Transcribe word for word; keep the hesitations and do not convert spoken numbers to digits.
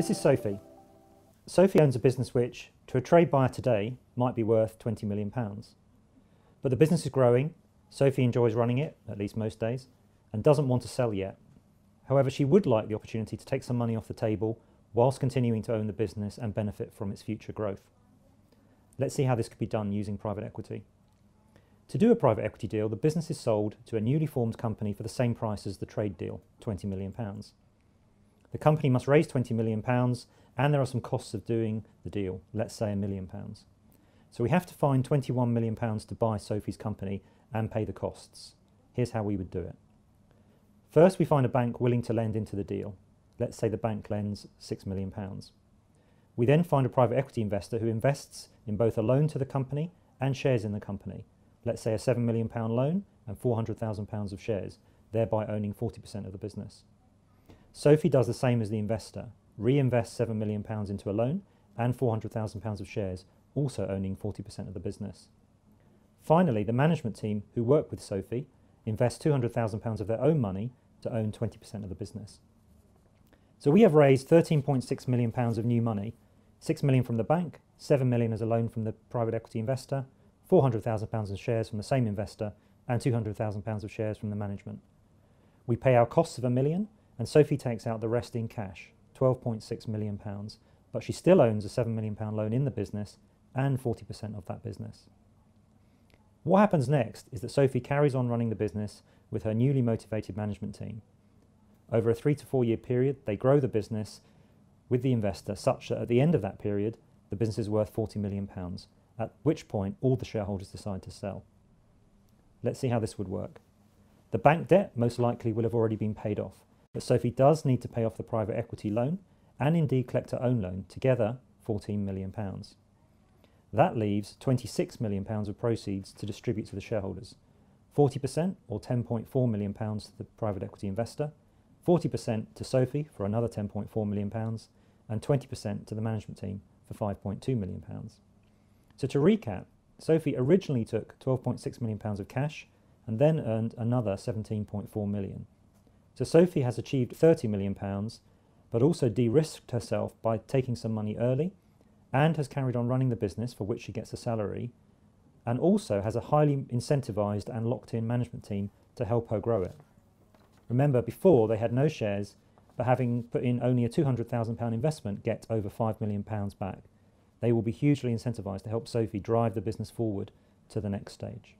This is Sophie. Sophie owns a business which, to a trade buyer today, might be worth twenty million pounds. But the business is growing, Sophie enjoys running it, at least most days, and doesn't want to sell yet. However, she would like the opportunity to take some money off the table whilst continuing to own the business and benefit from its future growth. Let's see how this could be done using private equity. To do a private equity deal, the business is sold to a newly formed company for the same price as the trade deal, twenty million pounds. The company must raise twenty million pounds, and there are some costs of doing the deal, let's say a million pounds. So we have to find twenty-one million pounds to buy Sophie's company and pay the costs. Here's how we would do it. First, we find a bank willing to lend into the deal. Let's say the bank lends six million pounds. We then find a private equity investor who invests in both a loan to the company and shares in the company. Let's say a seven million pounds loan and four hundred thousand pounds of shares, thereby owning forty percent of the business. Sophie does the same as the investor, reinvests seven million pounds into a loan and four hundred thousand pounds of shares, also owning forty percent of the business. Finally, the management team, who work with Sophie, invest two hundred thousand pounds of their own money to own twenty percent of the business. So we have raised thirteen point six million pounds of new money, six million pounds from the bank, seven million pounds as a loan from the private equity investor, four hundred thousand pounds in shares from the same investor, and two hundred thousand pounds of shares from the management. We pay our costs of a million, and Sophie takes out the rest in cash, twelve point six million pounds, but she still owns a seven million pounds loan in the business and forty percent of that business. What happens next is that Sophie carries on running the business with her newly motivated management team. Over a three to four year period, they grow the business with the investor such that at the end of that period, the business is worth forty million pounds, at which point all the shareholders decide to sell. Let's see how this would work. The bank debt most likely will have already been paid off, but Sophie does need to pay off the private equity loan and indeed collect her own loan, together fourteen million pounds. That leaves twenty-six million pounds of proceeds to distribute to the shareholders, forty percent or ten point four million pounds to the private equity investor, forty percent to Sophie for another ten point four million pounds, and twenty percent to the management team for five point two million pounds. So to recap, Sophie originally took twelve point six million pounds of cash and then earned another seventeen point four million pounds. So Sophie has achieved thirty million pounds, but also de-risked herself by taking some money early, and has carried on running the business for which she gets a salary, and also has a highly incentivised and locked-in management team to help her grow it. Remember, before they had no shares, but having put in only a two hundred thousand pounds investment get over five million pounds back. They will be hugely incentivised to help Sophie drive the business forward to the next stage.